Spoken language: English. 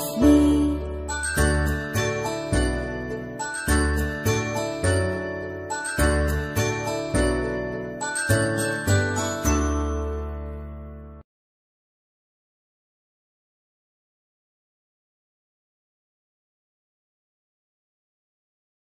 with me.